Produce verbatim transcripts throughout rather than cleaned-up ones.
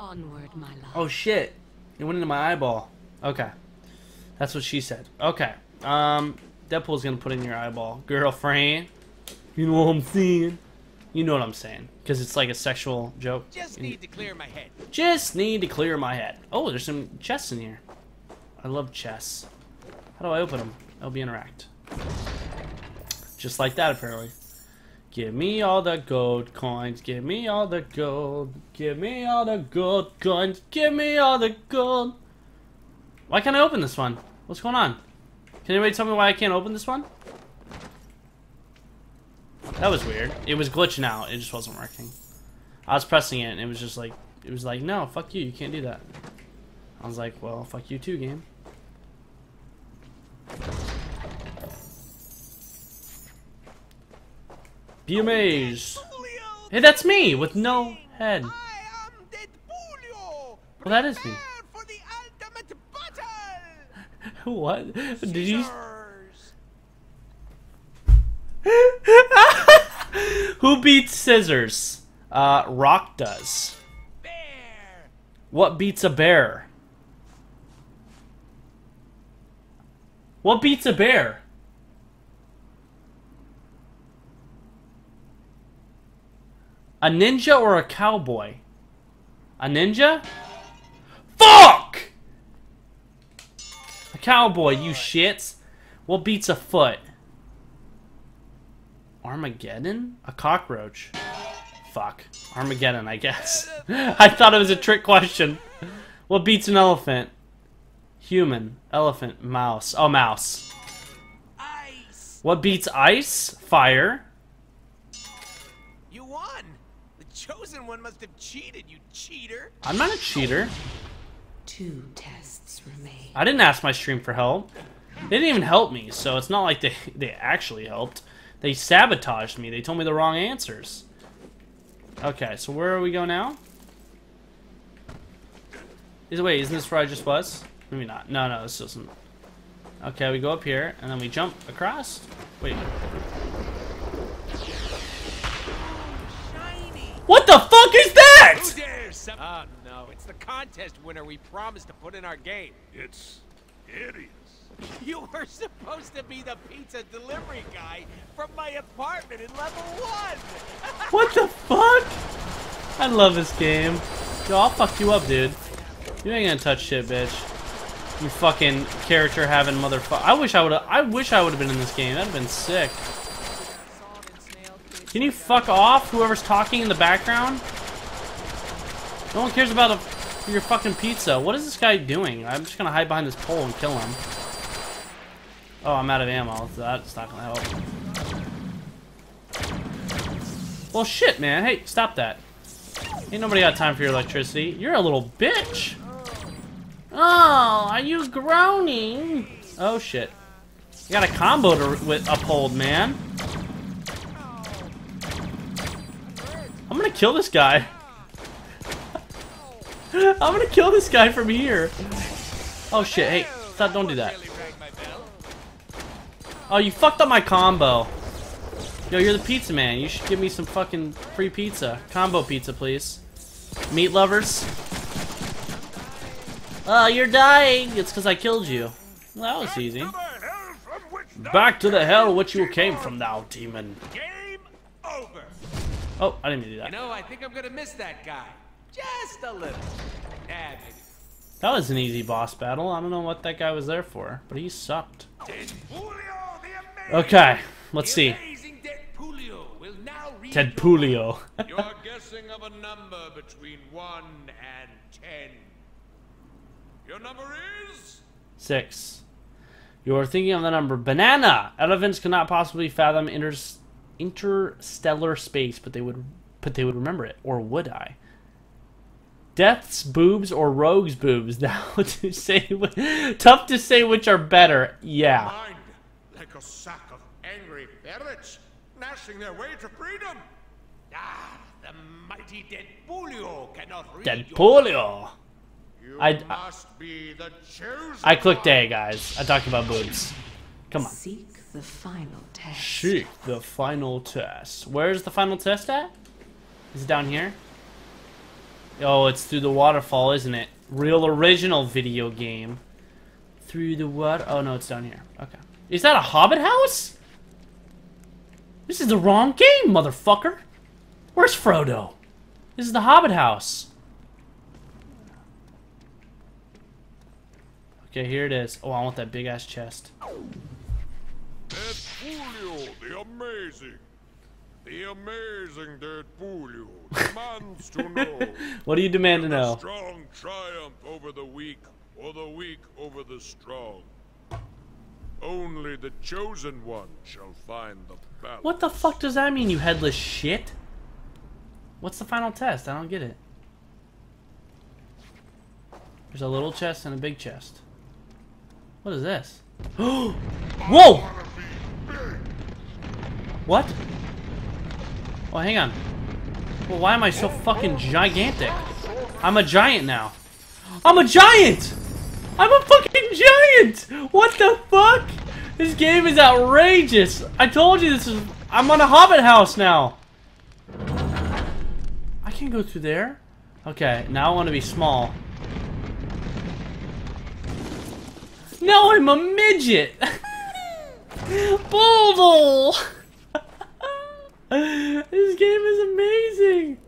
Onward, my love. Oh shit! It went into my eyeball. Okay, that's what she said. Okay, um, Deadpool's gonna put in your eyeball, girlfriend. You know what I'm saying? You know what I'm saying? Because it's like a sexual joke. Just need to clear my head. Just need to clear my head. Oh, there's some chests in here. I love chests. How do I open them? L B interact. Just like that, apparently. Give me all the gold coins. Give me all the gold. Give me all the gold coins. Give me all the gold. Why can't I open this one? What's going on? Can anybody tell me why I can't open this one? That was weird. It was glitching out. It just wasn't working. I was pressing it and it was just like, it was like, no, fuck you. You can't do that. I was like, well, fuck you too, game. Be amazed. Hey, that's me with no head. Well, that is me. What? Did you? Who beats scissors? Uh, rock does. Bear. What beats a bear? What beats a bear? A ninja or a cowboy? A ninja? Fuck! A cowboy, you shits. What beats a foot? Armageddon? A cockroach. Fuck. Armageddon, I guess. I thought it was a trick question. What beats an elephant? Human. Elephant. Mouse. Oh, mouse. Ice. What beats ice? Fire. You won. Chosen one must have cheated, you cheater. I'm not a cheater. Two tests remain. I didn't ask my stream for help. They didn't even help me, so it's not like they they actually helped. They sabotaged me. They told me the wrong answers. Okay, so where are we going now? Is wait, isn't this where I just was? Maybe not. No, no, this isn't. Okay, we go up here and then we jump across. Wait. What the fuck is that?! Who dares? Oh no, it's the contest winner we promised to put in our game. It's hideous. You were supposed to be the pizza delivery guy from my apartment in level one! What the fuck? I love this game. Yo, I'll fuck you up, dude. You ain't gonna touch shit, bitch. You fucking character having motherfucker. I wish I would've- I wish I would've been in this game. That'd have been sick. Can you fuck off, whoever's talking in the background? No one cares about a, your fucking pizza. What is this guy doing? I'm just gonna hide behind this pole and kill him. Oh, I'm out of ammo. So that's not gonna help. Well, shit, man. Hey, stop that. Ain't nobody got time for your electricity. You're a little bitch. Oh, are you groaning? Oh, shit. You got a combo to with uphold, man. I'm gonna kill this guy. I'm gonna kill this guy from here. Oh shit, hey, stop, don't do that. Oh, you fucked up my combo. Yo, you're the pizza man. You should give me some fucking free pizza. Combo pizza, please. Meat lovers. Oh, you're dying. It's because I killed you. Well, that was easy. Back to the hell which you came from, thou demon. Oh, I didn't mean to do that. You know, I think I'm gonna miss that guy. Just a little. Damn it. That was an easy boss battle. I don't know what that guy was there for, but he sucked. Okay, let's see. Deadpoolio. You're guessing of a number between one and ten. Your number is six. You're thinking of the number banana. Elephants cannot possibly fathom inters. interstellar space, but they would but they would remember it, or would I? Death's boobs or rogue's boobs? Now to say tough to say which are better. Yeah. Mind, like a sack of angry ferrets gnashing their way to freedom. Ah, the mighty Deadpoolio cannot read Deadpoolio. Your... I must be the chosen. I clicked A, guys. I talked about boobs. Come on. Seek the final test. Seek the final test. Where's the final test at? Is it down here? Oh, it's through the waterfall, isn't it? Real original video game. Through the what? Oh, no, it's down here. Okay. Is that a Hobbit house? This is the wrong game, motherfucker. Where's Frodo? This is the Hobbit house. Okay, here it is. Oh, I want that big-ass chest. Deadpool, the amazing. The amazing Deadpool demands to know. What do you demand to know? Strong triumph over the weak, or the weak over the strong. Only the chosen one shall find the balance. What the fuck does that mean, you headless shit? What's the final test? I don't get it. There's a little chest and a big chest. What is this? Whoa! What? Oh, hang on. Well, why am I so fucking gigantic? I'm a giant now. I'm a giant! I'm a fucking giant! What the fuck? This game is outrageous. I told you this is... I'm on a Hobbit house now. I can't go through there. Okay, now I want to be small. Now I'm a midget! Boodle! This game is amazing!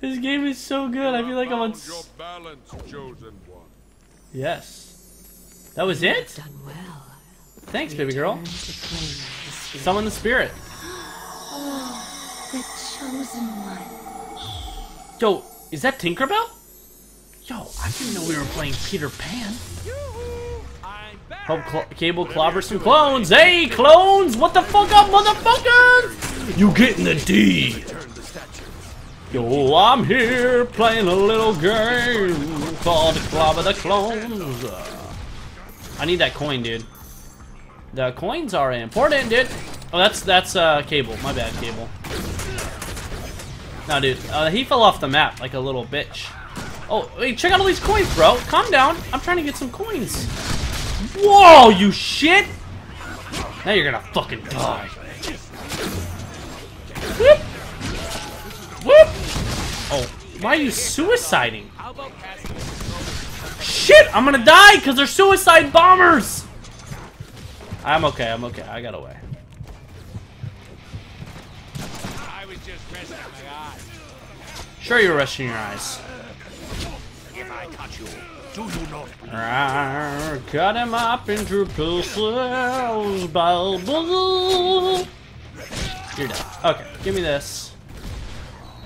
This game is so good, I feel like I'm on... Your balance, chosen one. Yes. That was it? Done well. Thanks, baby girl. Summon the spirit. Oh, the chosen one. Yo, is that Tinkerbell? Yo, I didn't know we were playing Peter Pan. Help cl Cable clobber some clones. Hey, clones! What the fuck up, motherfuckers? You getting the D. Yo, I'm here playing a little game called Clobber the Clones. I need that coin, dude. The coins are important, dude. Oh, that's, that's, uh, Cable. My bad, Cable. Nah, dude. Uh, he fell off the map like a little bitch. Oh, wait, check out all these coins, bro. Calm down. I'm trying to get some coins. Whoa, you shit! Now you're gonna fucking die. Whoop! Whoop! Oh, why are you suiciding? Shit, I'm gonna die because they're suicide bombers! I'm okay, I'm okay, I got away. Sure, you're resting your eyes. If I cut you. I cut him up into pieces, Balboa. You're done. Okay, give me this.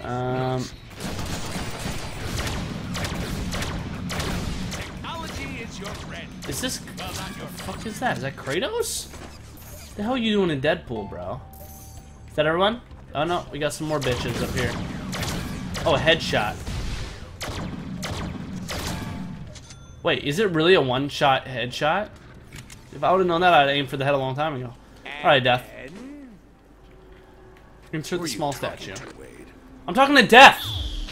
Um. Technology is your friend. Is this? What the fuck is that? Is that Kratos? What the hell are you doing in Deadpool, bro? Is that everyone? Oh no, we got some more bitches up here. Oh, a headshot. Wait, is it really a one-shot headshot? If I would've known that, I'd aim for the head a long time ago. Alright, Death. Insert the small statue. I'm talking to Death!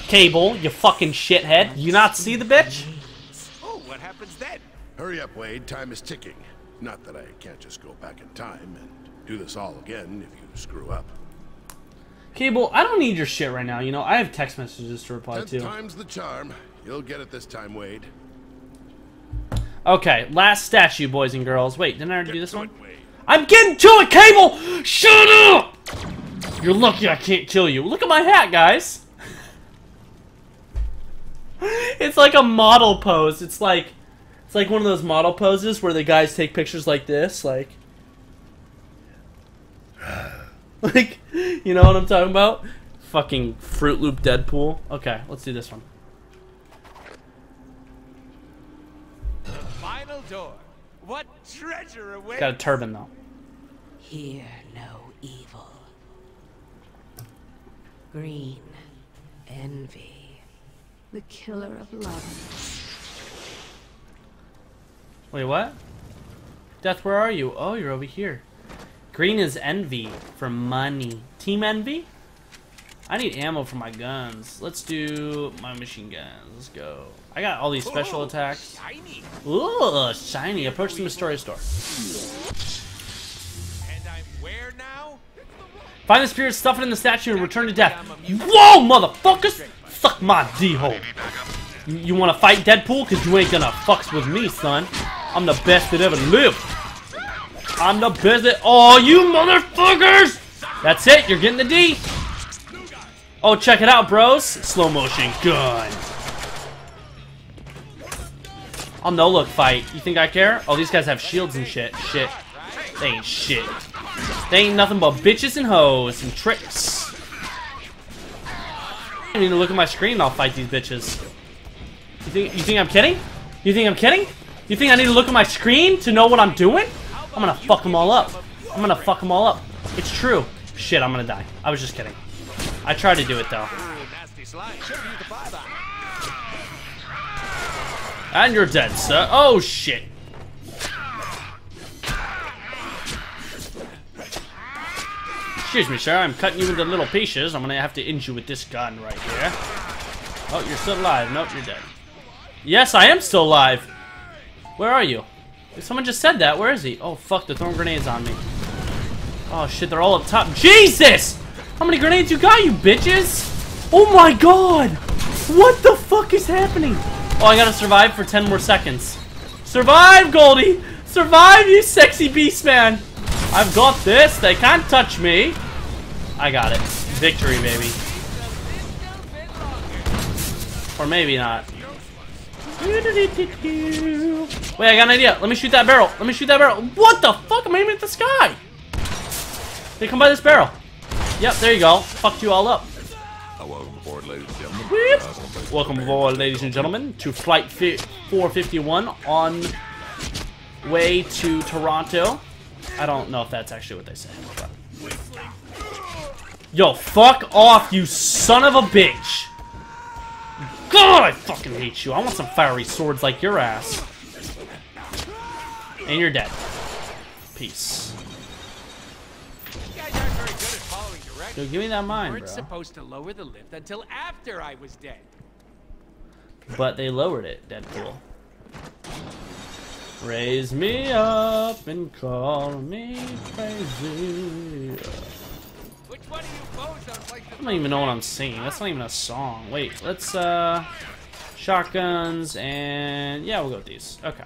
Cable, you fucking shithead. You not see the bitch? Oh, what happens then? Hurry up, Wade. Time is ticking. Not that I can't just go back in time and do this all again if you screw up. Cable, I don't need your shit right now, you know? I have text messages to reply to. Time's the charm. You'll get it this time, Wade. Okay, last statue, boys and girls. Wait, didn't I already do this one? I'm getting to it, Cable! Shut up! You're lucky I can't kill you. Look at my hat, guys. It's like a model pose. It's like, it's like one of those model poses where the guys take pictures like this, like, like, you know what I'm talking about? Fucking Fruit Loop Deadpool. Okay, let's do this one. Door. What treasure awaits? Got a turban though. Hear no evil. Green, envy, the killer of love. Wait, what? Death, where are you? Oh, you're over here. Green is envy for money. Team envy? I need ammo for my guns. Let's do my machine guns. Let's go. I got all these special Ooh, attacks. Shiny. Ooh, shiny. Approach the Mystery Store. And I'm where now? Find the spirit, stuff it in the statue, and return to Death. Whoa, motherfuckers! Suck my D-hole. You, you wanna fight Deadpool? Cause you ain't gonna fucks with me, son. I'm the best that ever lived. I'm the best that- Oh, you motherfuckers! That's it, you're getting the D. Oh, check it out, bros. Slow motion gun. Oh, no look fight. You think I care? Oh, these guys have shields and shit. Shit. They ain't shit. They ain't nothing but bitches and hoes and tricks. I need to look at my screen and I'll fight these bitches. You think, you think I'm kidding? You think I'm kidding? You think I need to look at my screen to know what I'm doing? I'm gonna fuck them all up. I'm gonna fuck them all up. It's true. Shit, I'm gonna die. I was just kidding. I tried to do it, though. And you're dead, sir. Oh, shit. Excuse me, sir. I'm cutting you into little pieces. I'm gonna have to injure you with this gun right here. Oh, you're still alive. Nope, you're dead. Yes, I am still alive. Where are you? Someone just said that. Where is he? Oh, fuck. They're throwing grenades on me. Oh, shit. They're all up top. Jesus! How many grenades you got, you bitches? Oh my god! What the fuck is happening? Oh, I gotta survive for ten more seconds. Survive, Goldie! Survive, you sexy beast man! I've got this. They can't touch me. I got it. Victory, baby. Or maybe not. Wait, I got an idea. Let me shoot that barrel. Let me shoot that barrel. What the fuck? I'm aiming at the sky! They come by this barrel. Yep, there you go. Fucked you all up. Welcome aboard, ladies and gentlemen. Whoop. Welcome aboard, ladies and gentlemen, to Flight four fifty-one on way to Toronto. I don't know if that's actually what they said. Yo, fuck off, you son of a bitch! God, I fucking hate you. I want some fiery swords like your ass. And you're dead. Peace. Dude, give me that mine, bro. Weren't supposed to lower the lift until after I was dead. But they lowered it, Deadpool. Raise me up and call me crazy. Which one of you bows like I don't even know what I'm singing. That's not even a song. Wait, let's uh shotguns and yeah, we'll go with these. Okay.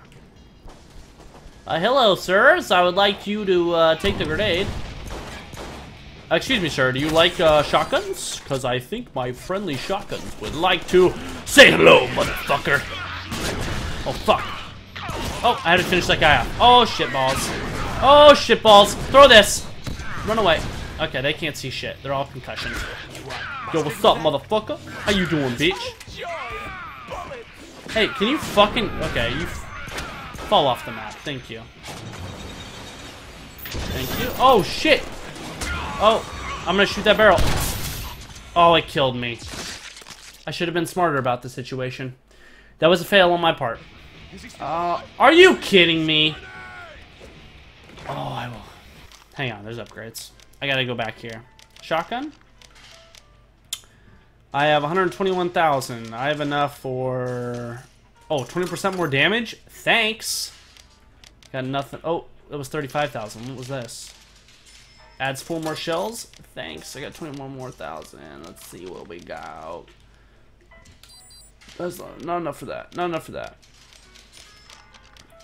Uh, hello, sirs. I would like you to uh, take the grenade. Excuse me, sir, do you like uh, shotguns? Because I think my friendly shotguns would like to say hello, motherfucker. Oh, fuck. Oh, I had to finish that guy out. Oh, shit balls. Oh, shit balls. Throw this. Run away. Okay, they can't see shit. They're all concussions. Yo, what's up, motherfucker? How you doing, bitch? Hey, can you fucking... Okay, you fall off the map. Thank you. Thank you. Oh, shit. Oh, I'm gonna shoot that barrel. Oh, it killed me. I should have been smarter about the situation. That was a fail on my part. Uh, are you kidding me? Oh, I will. Hang on, there's upgrades. I gotta go back here. Shotgun? I have one hundred twenty-one thousand. I have enough for... Oh, twenty percent more damage? Thanks! Got nothing. Oh, that was thirty-five thousand. What was this? Adds four more shells. Thanks. I got twenty-one more thousand. Let's see what we got. That's not, not enough for that. Not enough for that.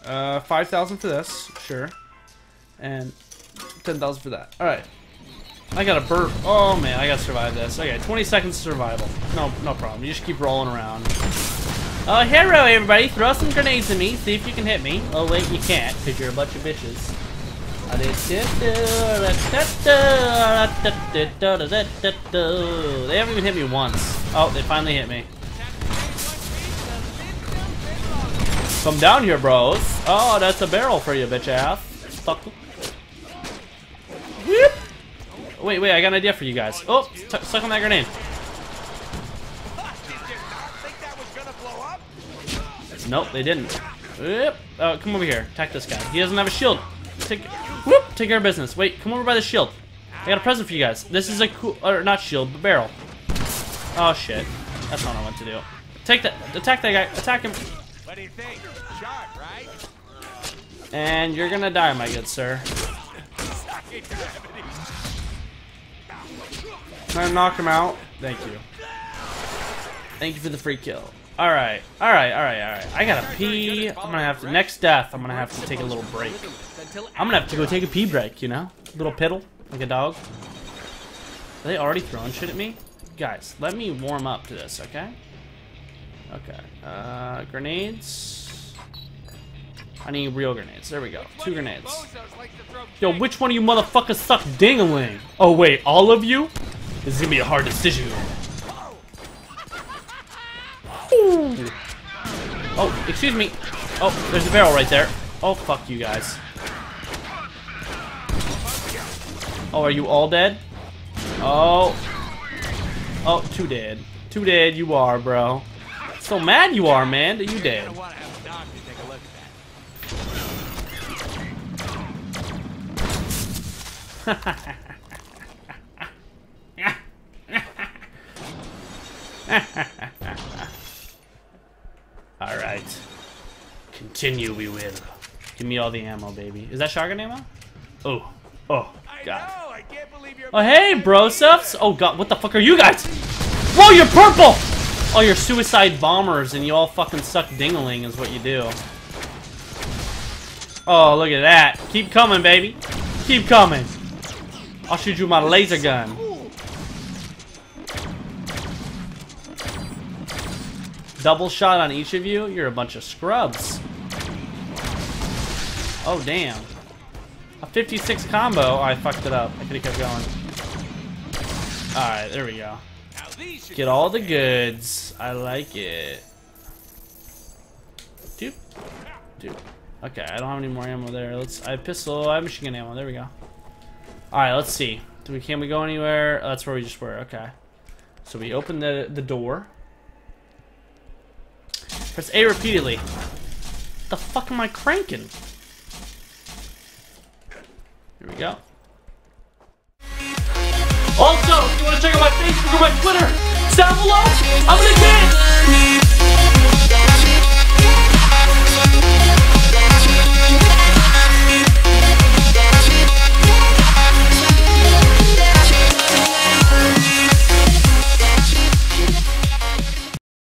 Uh, five thousand for this, sure, and ten thousand for that. All right. I got a burp. Oh man, I gotta survive this. Okay, twenty seconds of survival. No, no problem. You just keep rolling around. Oh, hello everybody. Throw some grenades at me. See if you can hit me. Oh wait, you can't because you're a bunch of bitches. They haven't even hit me once. Oh, they finally hit me. Come down here, bros. Oh, that's a barrel for you, bitch ass. Fuck. Whoop. Wait, wait, I got an idea for you guys. Oh, suck on that grenade. Nope, they didn't. Whoop. Oh, come over here. Attack this guy. He doesn't have a shield. Take, whoop, take care of business. Wait, come over by the shield. I got a present for you guys. This is a cool, or not shield, but barrel. Oh shit, that's not what I want to do. Take that, attack that guy, attack him. What do you think? Shot, right? And you're gonna die, my good sir. Try to knock him out. Thank you. Thank you for the free kill. Alright, alright, alright, alright. I gotta pee. I'm gonna have to, next death, I'm gonna have to take a little break. I'm gonna have to go take a pee break, you know? A little piddle, like a dog. Are they already throwing shit at me? Guys, let me warm up to this, okay? Okay. Uh, grenades. I need real grenades. There we go. Two grenades. Yo, which one of you motherfuckers suck ding-a-ling? Oh, wait, all of you? This is gonna be a hard decision. Oh, excuse me. Oh, there's a barrel right there. Oh, fuck you guys. Oh, are you all dead? Oh. Oh, too dead. Too dead you are, bro. So mad you are, man, that you dead. Alright. Continue, we will. Give me all the ammo, baby. Is that shotgun ammo? Oh. Oh, God. Oh, hey, brosuffs. Oh, God. What the fuck are you guys? Whoa, you're purple! Oh, you're suicide bombers, and you all fucking suck ding-a-ling is what you do. Oh, look at that. Keep coming, baby. Keep coming. I'll shoot you with my laser gun. Double shot on each of you? You're a bunch of scrubs. Oh, damn. A fifty-six combo. Oh, I fucked it up. I could have kept going. Alright, there we go. Get all the goods. I like it. Doop. Doop. Okay, I don't have any more ammo there. Let's. I have pistol. I have machine gun ammo. There we go. Alright, let's see. Do we, can we go anywhere? Oh, that's where we just were. Okay. So we open the, the door. Press A repeatedly. What the fuck am I cranking? Here we go. Also, if you want to check out my Facebook or my Twitter, it's down below. I'm gonna dance!